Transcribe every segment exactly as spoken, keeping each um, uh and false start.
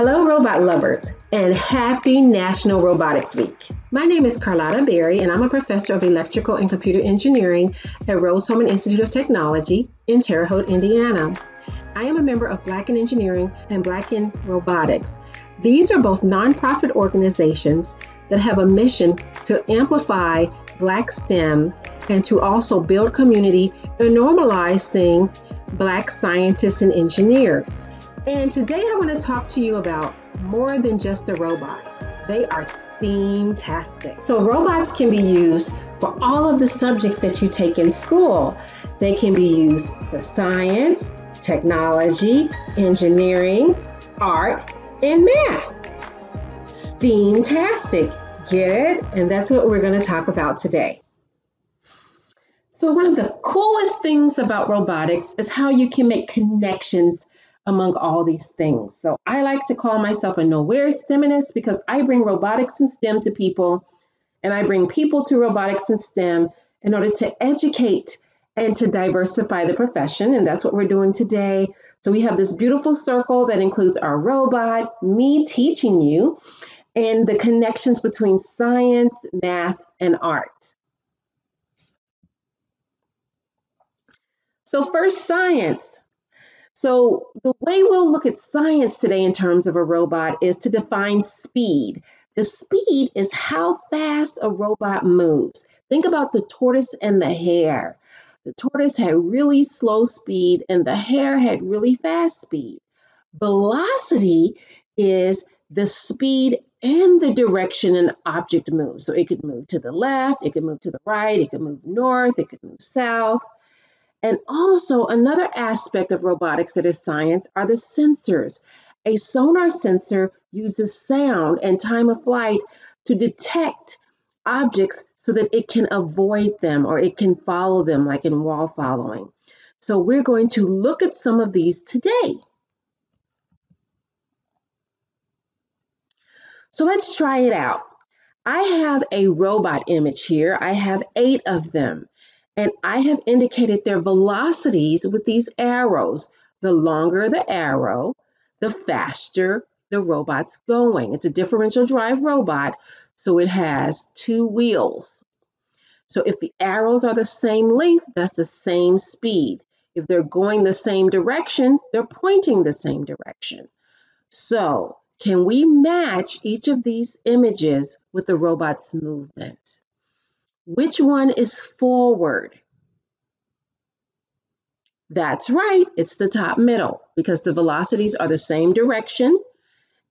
Hello, robot lovers, and happy National Robotics Week. My name is Carlotta Berry, and I'm a professor of electrical and computer engineering at Rose-Hulman Institute of Technology in Terre Haute, Indiana. I am a member of Black in Engineering and Black in Robotics. These are both nonprofit organizations that have a mission to amplify Black STEM and to also build community and normalizing Black scientists and engineers. And today I want to talk to you about more than just a robot. They are STEAMtastic. So robots can be used for all of the subjects that you take in school. They can be used for science, technology, engineering, art, and math. STEAMtastic. Get it? And that's what we're going to talk about today. So one of the coolest things about robotics is how you can make connections among all these things. So I like to call myself a NoireSTEMinist because I bring robotics and STEM to people, and I bring people to robotics and STEM in order to educate and to diversify the profession, and that's what we're doing today. So we have this beautiful circle that includes our robot, me teaching you, and the connections between science, math, and art. So first, science. So the way we'll look at science today in terms of a robot is to define speed. The speed is how fast a robot moves. Think about the tortoise and the hare. The tortoise had really slow speed and the hare had really fast speed. Velocity is the speed and the direction an object moves. So it could move to the left, it could move to the right, it could move north, it could move south. And also another aspect of robotics that is science are the sensors. A sonar sensor uses sound and time of flight to detect objects so that it can avoid them or it can follow them, like in wall following. So we're going to look at some of these today. So let's try it out. I have a robot image here. I have eight of them. And I have indicated their velocities with these arrows. The longer the arrow, the faster the robot's going. It's a differential drive robot, so it has two wheels. So if the arrows are the same length, that's the same speed. If they're going the same direction, they're pointing the same direction. So can we match each of these images with the robot's movement? Which one is forward? That's right, it's the top middle because the velocities are the same direction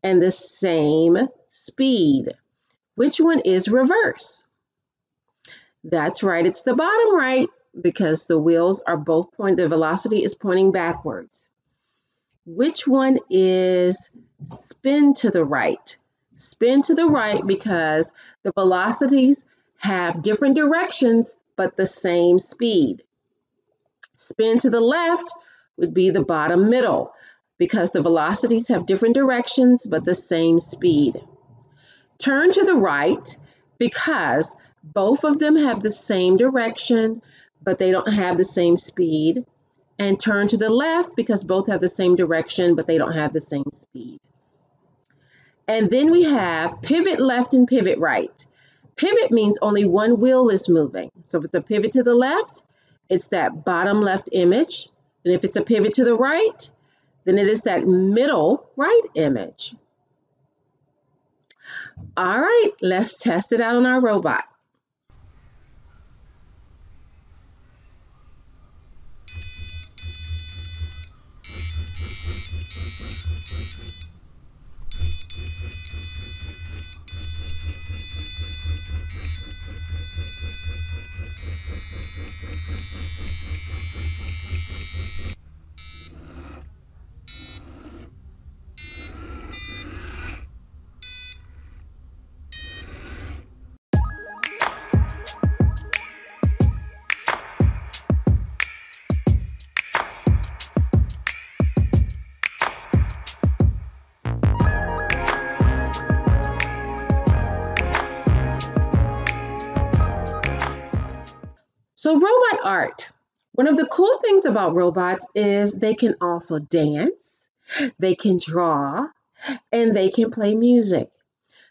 and the same speed. Which one is reverse? That's right, it's the bottom right because the wheels are both pointing, the velocity is pointing backwards. Which one is spin to the right? Spin to the right because the velocities have different directions, but the same speed. Spin to the left would be the bottom middle because the velocities have different directions, but the same speed. Turn to the right because both of them have the same direction, but they don't have the same speed. And turn to the left because both have the same direction, but they don't have the same speed. And then we have pivot left and pivot right. Pivot means only one wheel is moving. So if it's a pivot to the left, it's that bottom left image. And if it's a pivot to the right, then it is that middle right image. All right, let's test it out on our robot. So robot art. One of the cool things about robots is they can also dance, they can draw, and they can play music.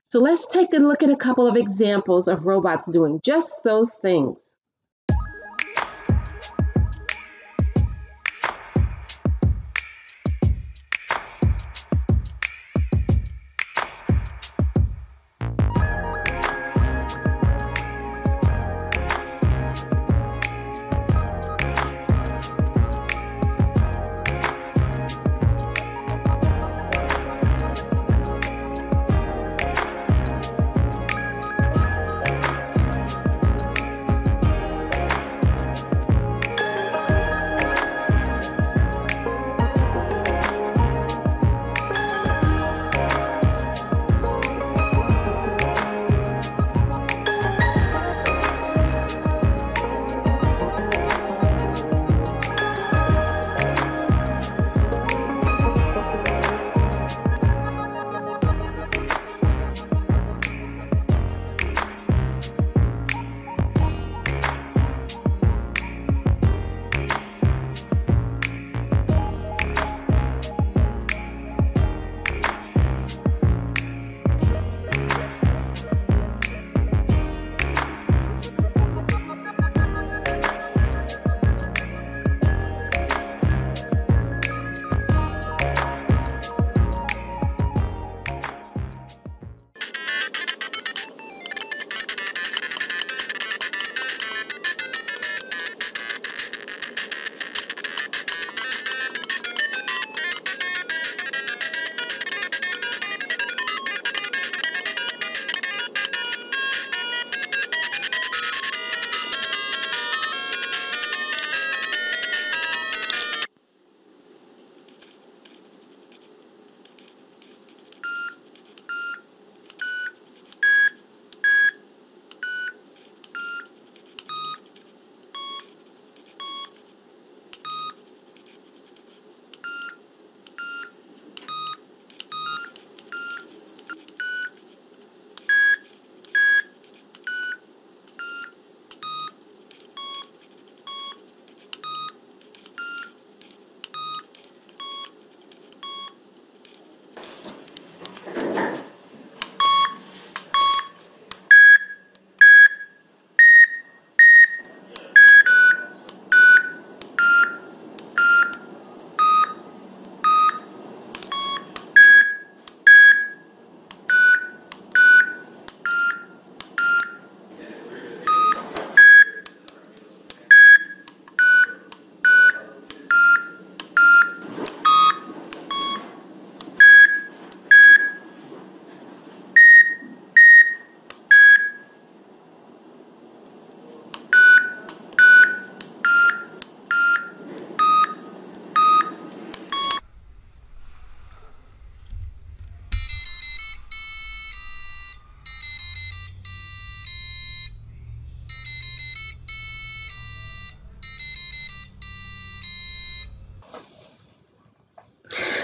So let's take a look at a couple of examples of robots doing just those things.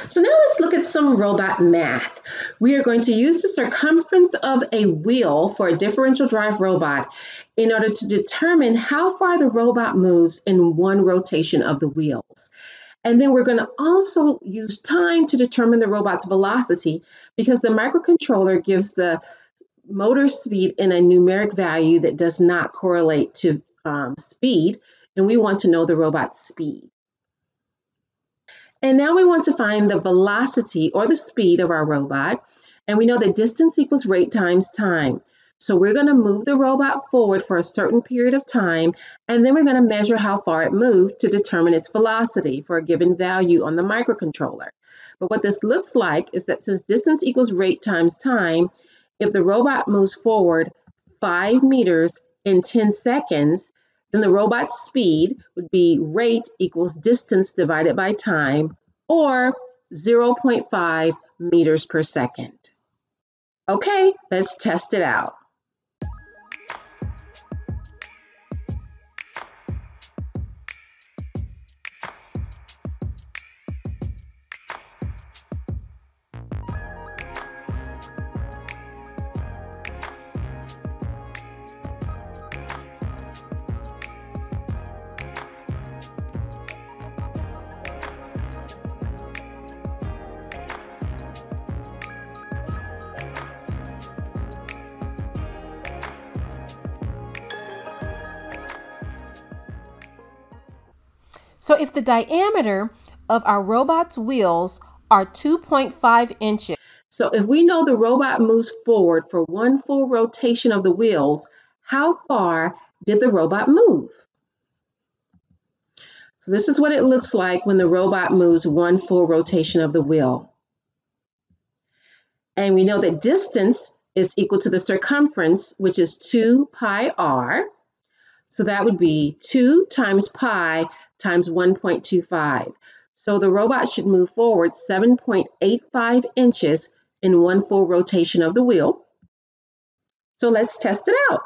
So now let's look at some robot math. We are going to use the circumference of a wheel for a differential drive robot in order to determine how far the robot moves in one rotation of the wheels. And then we're going to also use time to determine the robot's velocity because the microcontroller gives the motor speed in a numeric value that does not correlate to um, speed, and we want to know the robot's speed. And now we want to find the velocity or the speed of our robot. And we know that distance equals rate times time. So we're going to move the robot forward for a certain period of time, and then we're going to measure how far it moved to determine its velocity for a given value on the microcontroller. But what this looks like is that since distance equals rate times time, if the robot moves forward five meters in ten seconds, then the robot's speed would be rate equals distance divided by time, or zero point five meters per second. Okay, let's test it out. So if the diameter of our robot's wheels are two point five inches. So if we know the robot moves forward for one full rotation of the wheels, how far did the robot move? So this is what it looks like when the robot moves one full rotation of the wheel. And we know that distance is equal to the circumference, which is two pi r. So that would be two times pi times one point two five. So the robot should move forward seven point eight five inches in one full rotation of the wheel. So let's test it out.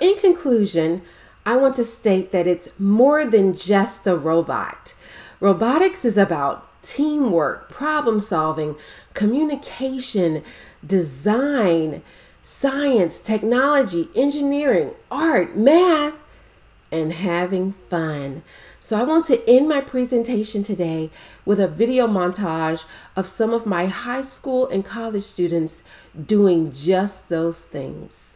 In conclusion, I want to state that it's more than just a robot. Robotics is about teamwork, problem solving, communication, design, science, technology, engineering, art, math, and having fun. So I want to end my presentation today with a video montage of some of my high school and college students doing just those things.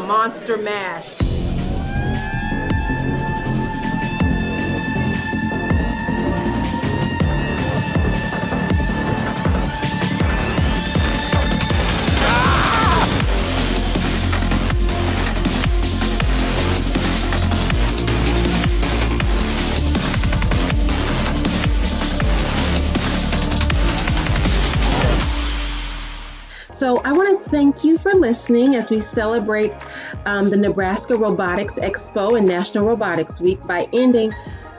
a monster mash. So I want to thank you for listening as we celebrate um, the Nebraska Robotics Expo and National Robotics Week by ending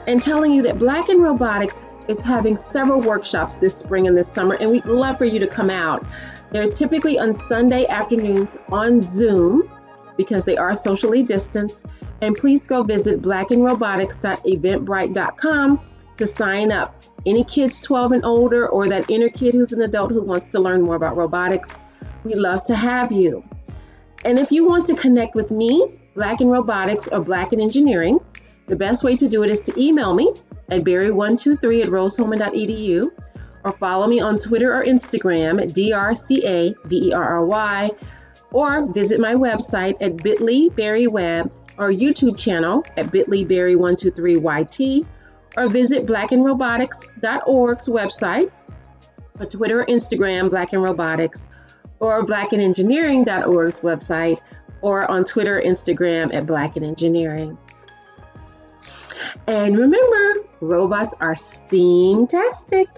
and telling you that Black in Robotics is having several workshops this spring and this summer, and we'd love for you to come out. They're typically on Sunday afternoons on Zoom because they are socially distanced, and please go visit black in robotics dot eventbrite dot com to sign up. Any kids twelve and older, or that inner kid who's an adult who wants to learn more about robotics, we'd love to have you. And if you want to connect with me, Black in Robotics or Black in Engineering, the best way to do it is to email me at Barry one two three at Roseholman dot E D U or follow me on Twitter or Instagram at D R C A B E R R Y, or visit my website at bit dot ly berry web or YouTube channel at bit dot ly berry one two three Y T, or visit black in robotics dot org's website or Twitter or Instagram, Black in Robotics, or black in engineering dot org's website, or on Twitter or Instagram at Black in Engineering. And remember, robots are STEAMtastic.